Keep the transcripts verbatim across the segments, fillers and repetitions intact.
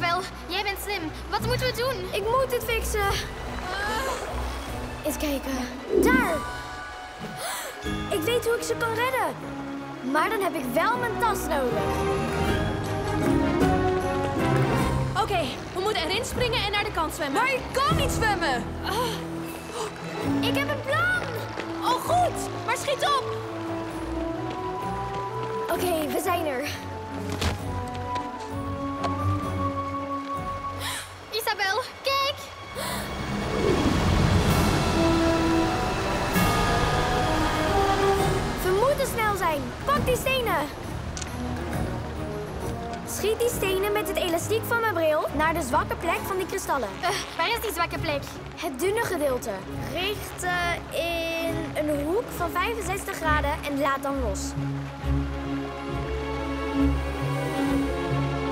Isabel, jij bent slim. Wat moeten we doen? Ik moet dit fixen. Uh. Eens kijken. Daar! Ik weet hoe ik ze kan redden. Maar dan heb ik wel mijn tas nodig. Oké, okay, we moeten erin springen en naar de kant zwemmen. Maar ik kan niet zwemmen! Uh. Oh. Ik heb een plan! Oh goed, maar schiet op! Oké, okay, we zijn er. Isabel, kijk! We moeten snel zijn. Pak die stenen. Schiet die stenen met het elastiek van mijn bril naar de zwakke plek van die kristallen. Uh, waar is die zwakke plek? Het dunne gedeelte. Richten in een hoek van vijfenzestig graden en laat dan los.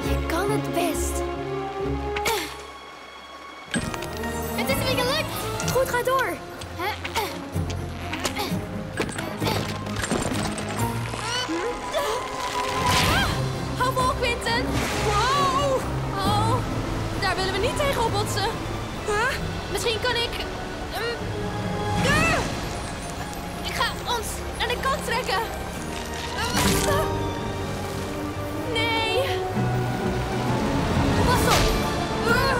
Je kan het best. Goed, ga door. Hou vol, Quinten. Wow. Oh, daar willen we niet tegen op botsen. Huh? Misschien kan ik... Um... Uh! Ik ga ons naar de kant trekken. Uh! Nee. Pas op. Uh!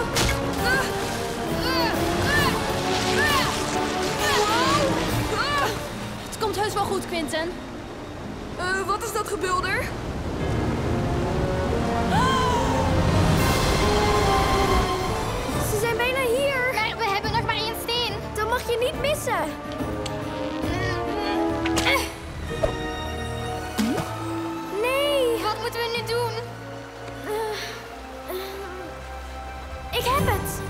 Het is wel goed, Quinten. Uh, wat is dat gebulder? Oh! Ze zijn bijna hier. Maar we hebben nog maar één steen. Dat mag je niet missen. Nee. Wat moeten we nu doen? Ik heb het.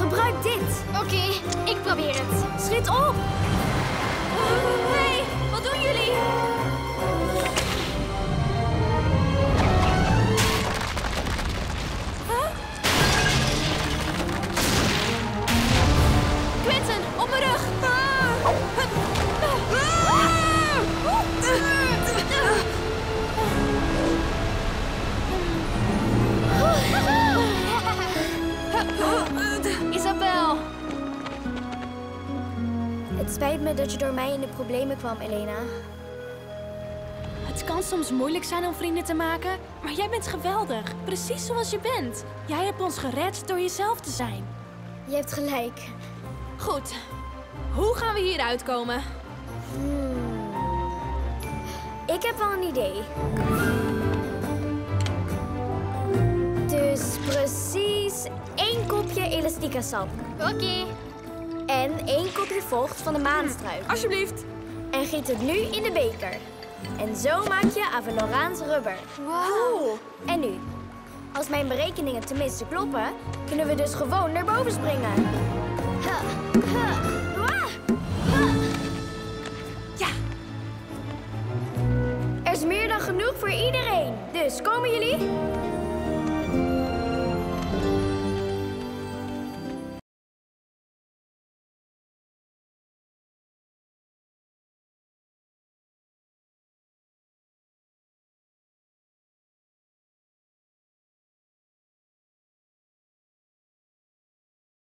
Gebruik dit. Oké, okay, ik probeer het. Schiet op. Hey, wat doen jullie? Huh? Quinten, op mijn rug! Isabel! Het spijt me dat je door mij in de problemen kwam, Elena. Het kan soms moeilijk zijn om vrienden te maken, maar jij bent geweldig. Precies zoals je bent. Jij hebt ons gered door jezelf te zijn. Je hebt gelijk. Goed. Hoe gaan we hier uitkomen? Hmm. Ik heb wel een idee. Dus precies één kopje elasticasap. Oké. Okay. En één kopje vocht van de maanstruik. Alsjeblieft. En giet het nu in de beker. En zo maak je Aveloraans rubber. Wow. En nu, als mijn berekeningen tenminste kloppen, kunnen we dus gewoon naar boven springen. Ha, ha, ha, ha. Ja. Er is meer dan genoeg voor iedereen. Dus komen jullie?